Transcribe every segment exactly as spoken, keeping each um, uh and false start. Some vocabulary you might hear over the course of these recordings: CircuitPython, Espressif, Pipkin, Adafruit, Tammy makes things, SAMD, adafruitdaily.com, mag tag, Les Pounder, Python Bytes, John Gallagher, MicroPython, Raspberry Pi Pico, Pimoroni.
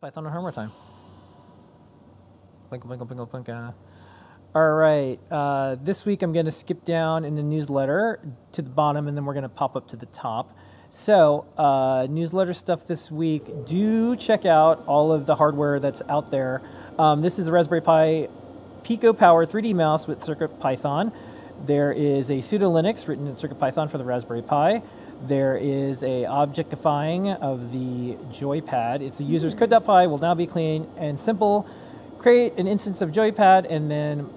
Python and homework time. Blink, blink, blink, blink. Uh. All right. Uh, this week I'm going to skip down in the newsletter to the bottom, and then we're going to pop up to the top. So uh, newsletter stuff this week. Do check out all of the hardware that's out there. Um, this is a Raspberry Pi Pico Power three D mouse with CircuitPython. There is a pseudo Linux written in CircuitPython for the Raspberry Pi. There is a objectifying of the joypad. It's the user's code.py will now be clean and simple. Create an instance of joypad and then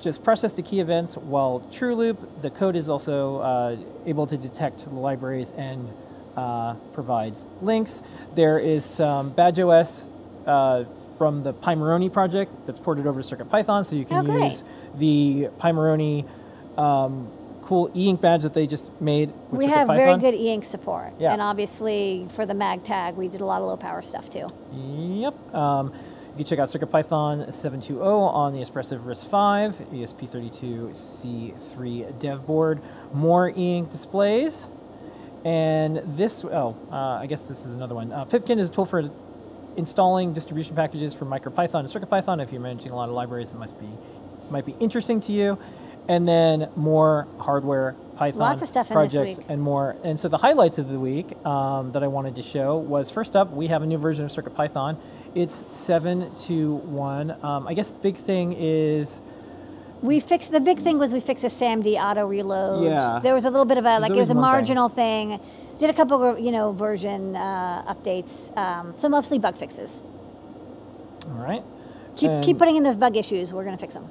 just process the key events while true loop. The code is also uh, able to detect the libraries and uh, provides links. There is some badge O S uh, from the Pimoroni project that's ported over to CircuitPython, so you can oh, use the Pimoroni um, cool e-ink badge that they just made. We have very good e-ink support. Yeah. And obviously for the mag tag, we did a lot of low power stuff too. Yep. Um, you can check out CircuitPython seven two zero on the Espressif RISC five, E S P thirty-two C three dev board. More e-ink displays. And this, oh, uh, I guess this is another one. Uh, Pipkin is a tool for installing distribution packages for MicroPython and CircuitPython. If you're managing a lot of libraries, it must be, might be interesting to you. And then more hardware Python Lots of stuff projects in this week. and more. And so the highlights of the week um, that I wanted to show was, first up, we have a new version of CircuitPython. It's seven two one. Um, I guess the big thing is... We fixed, the big thing was we fixed a S A M D auto reload. Yeah. There was a little bit of a, like it was a marginal thing. thing. Did a couple of, you know, version uh, updates. Um, so mostly bug fixes. All right. Keep, and keep putting in those bug issues. We're going to fix them.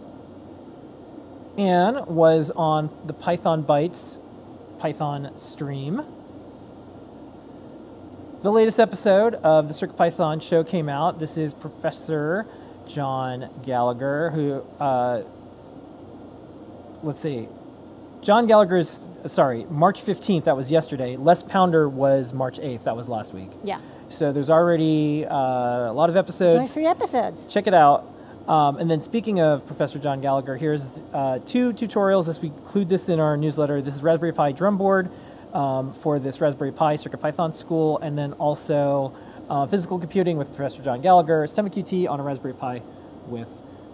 Anne was on the Python Bytes Python stream. The latest episode of the CircuitPython show came out. This is Professor John Gallagher, who, uh, let's see, John Gallagher's, sorry, March fifteenth, that was yesterday. Les Pounder was March eighth, that was last week. Yeah. So there's already uh, a lot of episodes. There's only three episodes. Check it out. Um, and then speaking of Professor John Gallagher, here's uh, two tutorials. This, we include this in our newsletter. This is Raspberry Pi drum board um, for this Raspberry Pi CircuitPython school, and then also uh, physical computing with Professor John Gallagher, STEM Q T on a Raspberry Pi with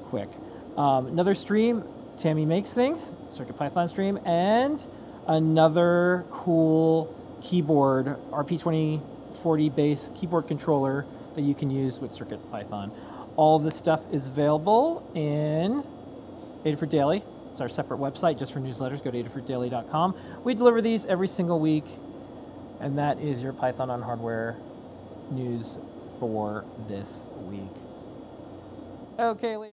Quick. Um, another stream, Tammy Makes Things, CircuitPython stream, and another cool keyboard, R P twenty forty based keyboard controller that you can use with CircuitPython. All this stuff is available in Adafruit Daily. It's our separate website just for newsletters. Go to adafruit daily dot com. We deliver these every single week, and that is your Python on hardware news for this week. Okay.